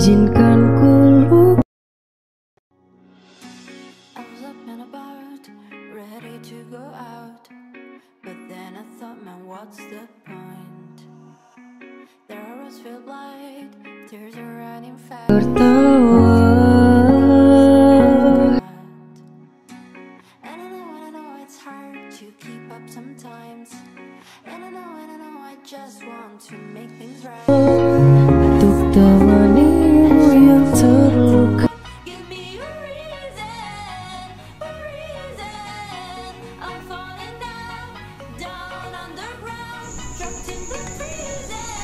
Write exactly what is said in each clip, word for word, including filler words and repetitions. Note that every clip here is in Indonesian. izinkan ku lupa. Untuk temanimu yang terluka.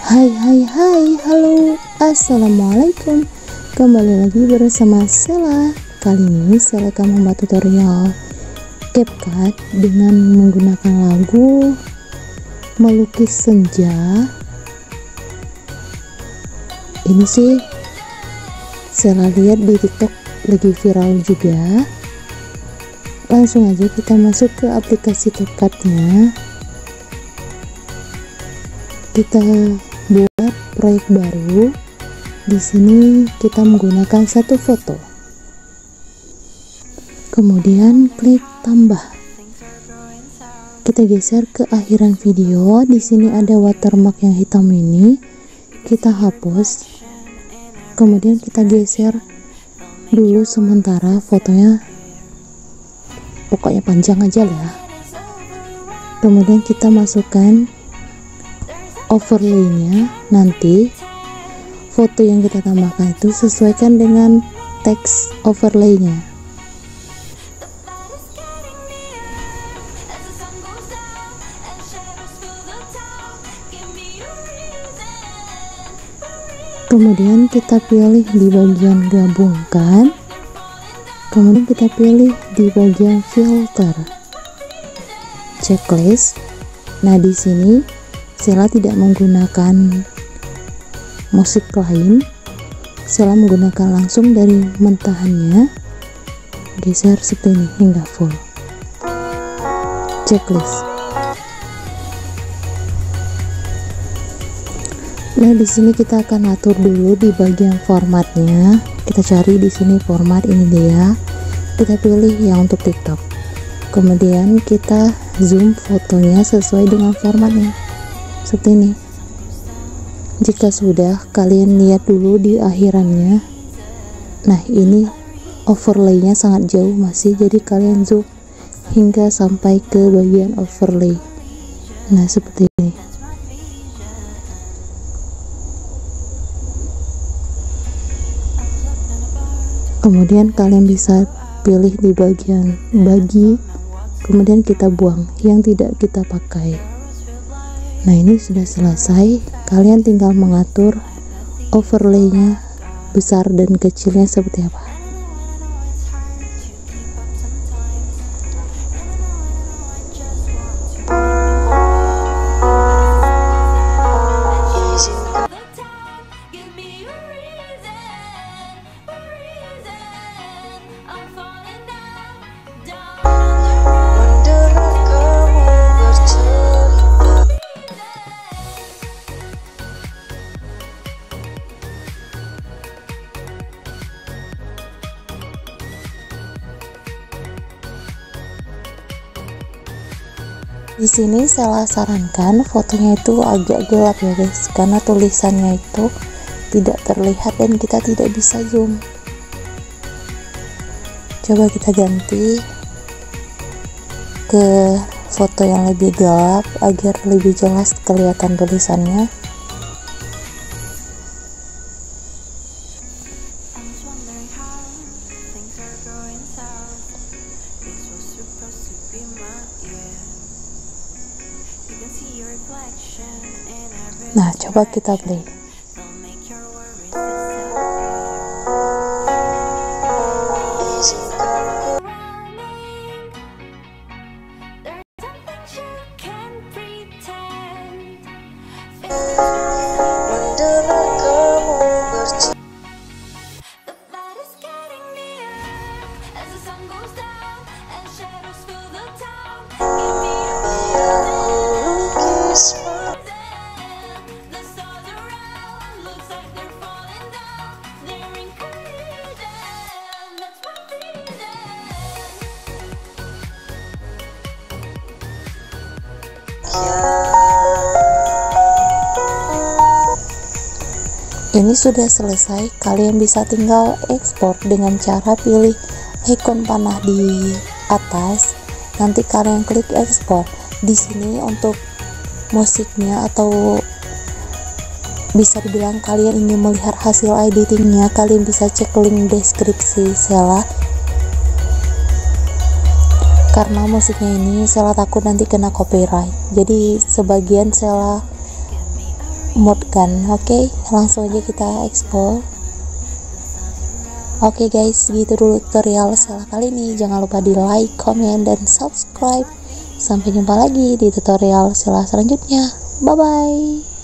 Hai hai hai, halo, assalamualaikum. Kembali lagi bersama Sella. Kali ini Sella akan membuat tutorial CapCut dengan menggunakan lagu Melukis Senja. Ini sih Sella lihat di TikTok lagi viral juga. Langsung aja kita masuk ke aplikasi CapCut-nya. Kita buat proyek baru. Di sini kita menggunakan satu foto. Kemudian klik tambah. Kita geser ke akhiran video. Di sini ada watermark yang hitam ini. Kita hapus. Kemudian kita geser dulu sementara fotonya, pokoknya panjang aja lah. Kemudian kita masukkan overlay-nya. Nanti foto yang kita tambahkan itu sesuaikan dengan teks overlay-nya. Kemudian kita pilih di bagian gabungkan, kemudian kita pilih di bagian filter checklist. Nah, di sini Sella tidak menggunakan musik lain, Sella menggunakan langsung dari mentahannya. Geser seperti ini hingga full checklist. Nah, di sini kita akan atur dulu di bagian formatnya. Kita cari di sini format, ini dia. Kita pilih yang untuk TikTok. Kemudian kita zoom fotonya sesuai dengan formatnya. Seperti ini. Jika sudah, kalian lihat dulu di akhirannya. Nah, ini overlay-nya sangat jauh masih, jadi kalian zoom hingga sampai ke bagian overlay. Nah, seperti ini. Kemudian kalian bisa pilih di bagian bagi, kemudian kita buang yang tidak kita pakai. Nah, ini sudah selesai. Kalian tinggal mengatur overlay-nya besar dan kecilnya seperti apa. Di sini Sella sarankan fotonya itu agak gelap ya guys, karena tulisannya itu tidak terlihat dan kita tidak bisa zoom. Coba kita ganti ke foto yang lebih gelap agar lebih jelas kelihatan tulisannya. Nah, coba kita play. aja. Ini sudah selesai, kalian bisa tinggal ekspor dengan cara pilih ikon panah di atas, nanti kalian klik ekspor. Di sini untuk musiknya atau bisa dibilang kalian ingin melihat hasil editingnya, kalian bisa cek link deskripsi Sella. Karena musiknya ini Sella takut nanti kena copyright, jadi sebagian Sella modkan. Oke, langsung aja kita ekspor. Oke guys, gitu dulu tutorial Sella kali ini. Jangan lupa di like, comment, dan subscribe. Sampai jumpa lagi di tutorial Sella selanjutnya. Bye bye.